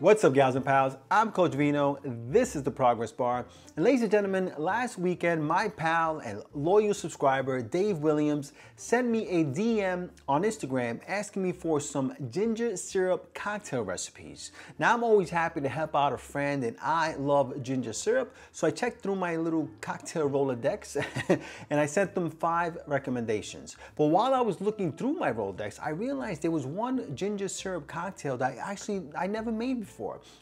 What's up, gals and pals? I'm Coach Vino, this is The Progress Bar. And ladies and gentlemen, last weekend, my pal and loyal subscriber, Dave Williams, sent me a DM on Instagram asking me for some ginger syrup cocktail recipes. Now, I'm always happy to help out a friend, and I love ginger syrup, so I checked through my little cocktail Rolodex and I sent them 5 recommendations. But while I was looking through my Rolodex, I realized there was one ginger syrup cocktail that I never made before.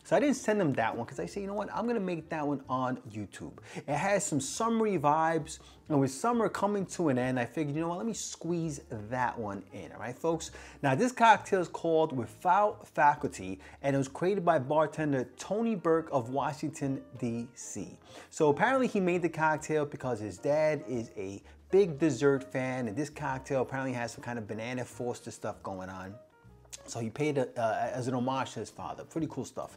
So I didn't send them that one because I said, you know what, I'm gonna make that one on YouTube. It has some summery vibes, and with summer coming to an end, I figured, you know what, let me squeeze that one in, all right, folks? Now, this cocktail is called Without Faculty, and it was created by bartender Tony Burke of Washington, D.C. So apparently he made the cocktail because his dad is a big dessert fan, and this cocktail apparently has some kind of banana Foster stuff going on. So he paid as an homage to his father. Pretty cool stuff.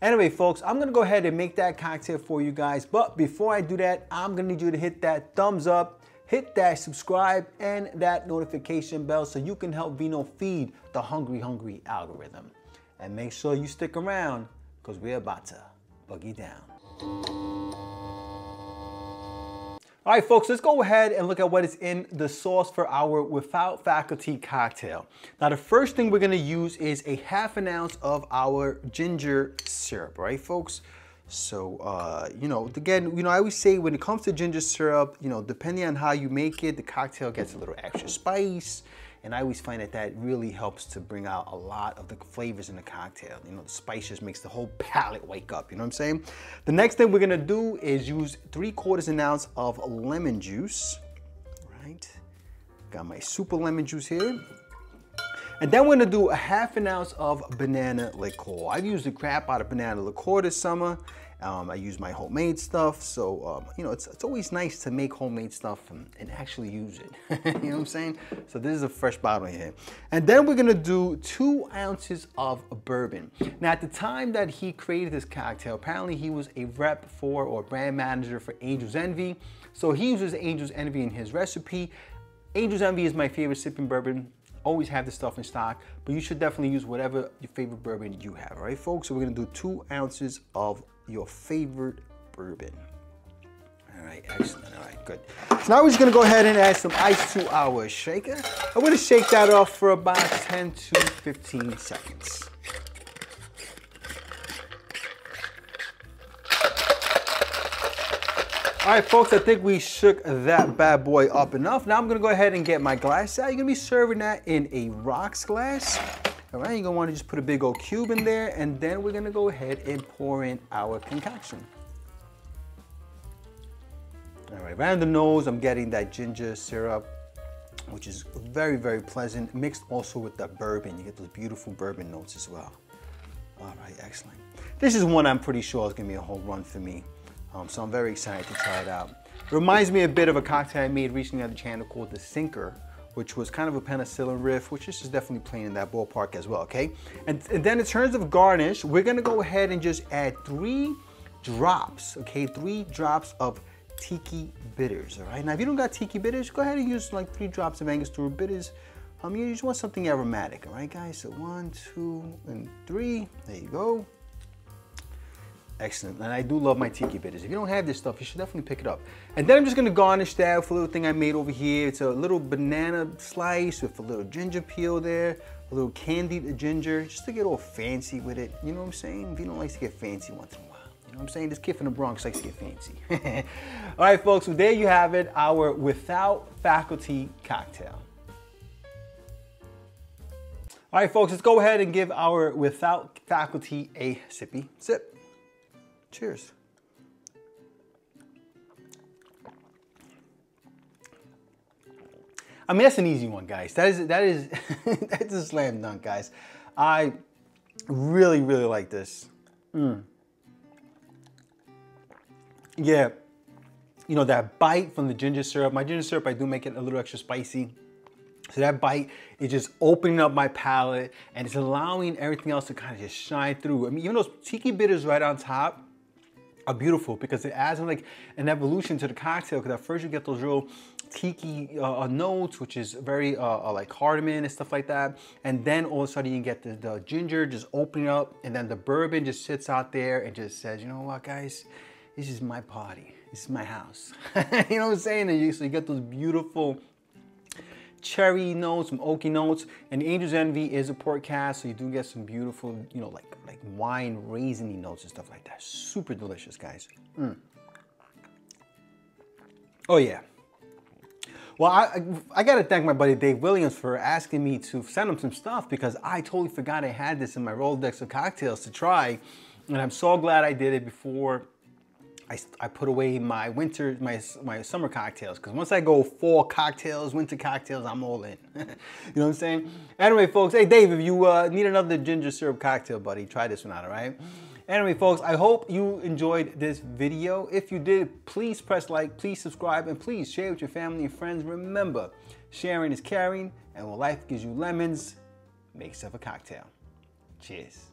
Anyway, folks, I'm gonna go ahead and make that cocktail for you guys. But before I do that, I'm gonna need you to hit that thumbs up, hit that subscribe, and that notification bell so you can help Vino feed the hungry algorithm. And make sure you stick around because we're about to boogie down. All right, folks, let's go ahead and look at what is in the sauce for our Without Faculty cocktail. Now, the first thing we're gonna use is a ½ ounce of our ginger syrup, right, folks? So, you know, again, you know, I always say when it comes to ginger syrup, you know, depending on how you make it, the cocktail gets a little extra spice. And I always find that that really helps to bring out a lot of the flavors in the cocktail. You know, the spice just makes the whole palate wake up, you know what I'm saying? The next thing we're gonna do is use 3/4 ounce of lemon juice, right? Got my super lemon juice here. And then we're gonna do a ½ ounce of banana liqueur. I've used the crap out of banana liqueur this summer. I use my homemade stuff, so you know, it's always nice to make homemade stuff and actually use it, you know what I'm saying? So this is a fresh bottle here. And then we're gonna do 2 ounces of bourbon. Now, at the time that he created this cocktail, apparently he was a rep for or brand manager for Angel's Envy. So he uses Angel's Envy in his recipe. Angel's Envy is my favorite sipping bourbon. Always have this stuff in stock, but you should definitely use whatever your favorite bourbon you have, all right, folks? So we're gonna do 2 ounces of your favorite bourbon. All right, excellent, all right, good. So now we're just gonna go ahead and add some ice to our shaker. I'm gonna shake that off for about 10 to 15 seconds. All right, folks, I think we shook that bad boy up enough. Now I'm gonna go ahead and get my glass out. You're gonna be serving that in a rocks glass. All right, you're gonna wanna just put a big old cube in there, and then we're gonna go ahead and pour in our concoction. All right, right on the nose, I'm getting that ginger syrup, which is very pleasant, mixed also with that bourbon. You get those beautiful bourbon notes as well. All right, excellent. This is one I'm pretty sure is gonna be a home run for me. So I'm very excited to try it out. It reminds me a bit of a cocktail I made recently on the channel called The Sinker, which was kind of a penicillin riff, which is definitely playing in that ballpark as well, okay? And then in terms of garnish, we're gonna go ahead and just add 3 drops, okay? 3 drops of tiki bitters, all right? Now, if you don't got tiki bitters, go ahead and use like 3 drops of Angostura bitters. You just want something aromatic, all right, guys? So 1, 2, and 3, there you go. Excellent, and I do love my tiki bitters. If you don't have this stuff, you should definitely pick it up. And then I'm just gonna garnish that with a little thing I made over here. It's a little banana slice with a little ginger peel there, a little candied ginger, just to get all fancy with it. You know what I'm saying? Vino likes to get fancy once in a while. You know what I'm saying? This kid from the Bronx likes to get fancy. All right, folks, so there you have it, our Without Faculty cocktail. All right, folks, let's go ahead and give our Without Faculty a sippy sip. Cheers. I mean, that's an easy one, guys. That is that's a slam dunk, guys. I really like this. Yeah, you know, that bite from the ginger syrup. My ginger syrup, I do make it a little extra spicy. So that bite is just opening up my palate, and it's allowing everything else to kind of just shine through. I mean, even those tiki bitters right on top are beautiful because it adds like an evolution to the cocktail, because at first you get those real tiki notes, which is very like cardamom and stuff like that. And then all of a sudden you get the ginger just opening up, and then the bourbon just sits out there and just says, you know what, guys, this is my party. This is my house. You know what I'm saying? And you, so you get those beautiful cherry notes, some oaky notes, and Angel's Envy is a port cast, so you do get some beautiful, you know, like wine raisiny notes and stuff like that. Super delicious, guys. Mm. Oh yeah. Well, I gotta thank my buddy Dave Williams for asking me to send him some stuff, because I totally forgot I had this in my Rolodex of cocktails to try, and I'm so glad I did it before I put away my winter, my summer cocktails, because once I go fall cocktails, winter cocktails, I'm all in. You know what I'm saying? Anyway, folks, hey, Dave, if you need another ginger syrup cocktail, buddy, try this one out, all right? Anyway, folks, I hope you enjoyed this video. If you did, please press like, please subscribe, and please share with your family and friends. Remember, sharing is caring, and when life gives you lemons, make yourself a cocktail. Cheers.